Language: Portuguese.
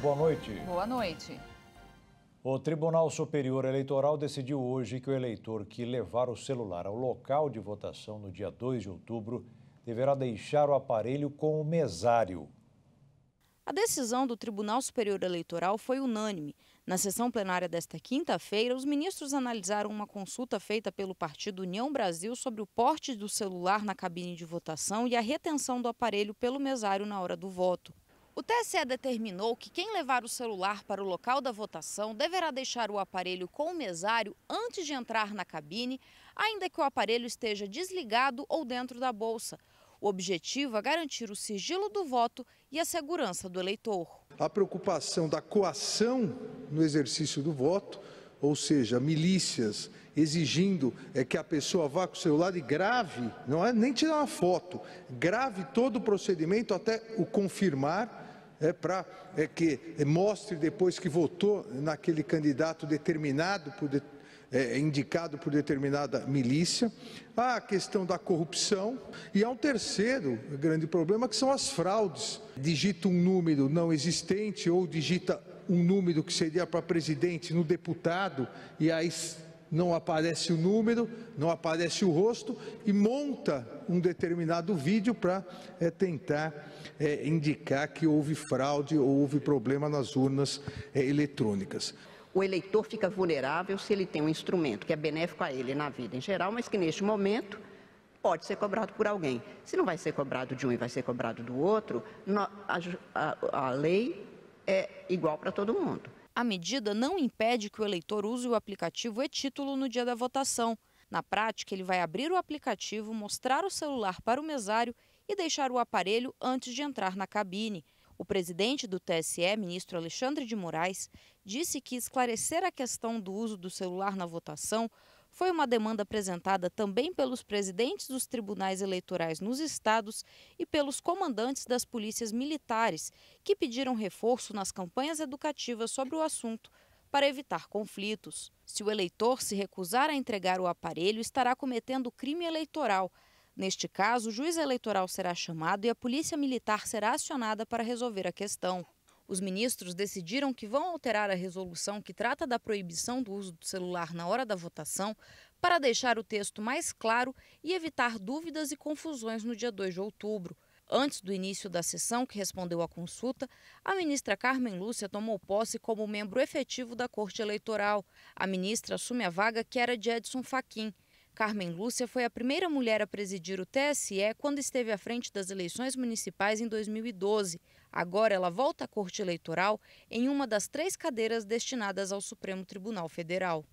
boa noite. Boa noite. O Tribunal Superior Eleitoral decidiu hoje que o eleitor que levar o celular ao local de votação no dia 2 de outubro deverá deixar o aparelho com o mesário. A decisão do Tribunal Superior Eleitoral foi unânime. Na sessão plenária desta quinta-feira, os ministros analisaram uma consulta feita pelo Partido União Brasil sobre o porte do celular na cabine de votação e a retenção do aparelho pelo mesário na hora do voto. O TSE determinou que quem levar o celular para o local da votação deverá deixar o aparelho com o mesário antes de entrar na cabine, ainda que o aparelho esteja desligado ou dentro da bolsa. O objetivo é garantir o sigilo do voto e a segurança do eleitor. A preocupação da coação no exercício do voto, ou seja, milícias exigindo que a pessoa vá com o celular e grave, não é nem tirar uma foto, grave todo o procedimento até o confirmar, para que mostre depois que votou naquele candidato determinado por indicado por determinada milícia, há a questão da corrupção e há um terceiro grande problema que são as fraudes. Digita um número não existente ou digita um número que seria para presidente no deputado e aí não aparece o número, não aparece o rosto e monta um determinado vídeo para tentar indicar que houve fraude ou houve problema nas urnas eletrônicas. O eleitor fica vulnerável se ele tem um instrumento que é benéfico a ele na vida em geral, mas que neste momento pode ser cobrado por alguém. Se não vai ser cobrado de um e vai ser cobrado do outro, a lei é igual para todo mundo. A medida não impede que o eleitor use o aplicativo e-título no dia da votação. Na prática, ele vai abrir o aplicativo, mostrar o celular para o mesário e deixar o aparelho antes de entrar na cabine. O presidente do TSE, ministro Alexandre de Moraes, disse que esclarecer a questão do uso do celular na votação foi uma demanda apresentada também pelos presidentes dos tribunais eleitorais nos estados e pelos comandantes das polícias militares, que pediram reforço nas campanhas educativas sobre o assunto para evitar conflitos. Se o eleitor se recusar a entregar o aparelho, estará cometendo crime eleitoral. Neste caso, o juiz eleitoral será chamado e a polícia militar será acionada para resolver a questão. Os ministros decidiram que vão alterar a resolução que trata da proibição do uso do celular na hora da votação para deixar o texto mais claro e evitar dúvidas e confusões no dia 2 de outubro. Antes do início da sessão que respondeu à consulta, a ministra Carmen Lúcia tomou posse como membro efetivo da Corte Eleitoral. A ministra assume a vaga que era de Edson Fachin. Carmen Lúcia foi a primeira mulher a presidir o TSE quando esteve à frente das eleições municipais em 2012. Agora ela volta à Corte Eleitoral em uma das 3 cadeiras destinadas ao Supremo Tribunal Federal.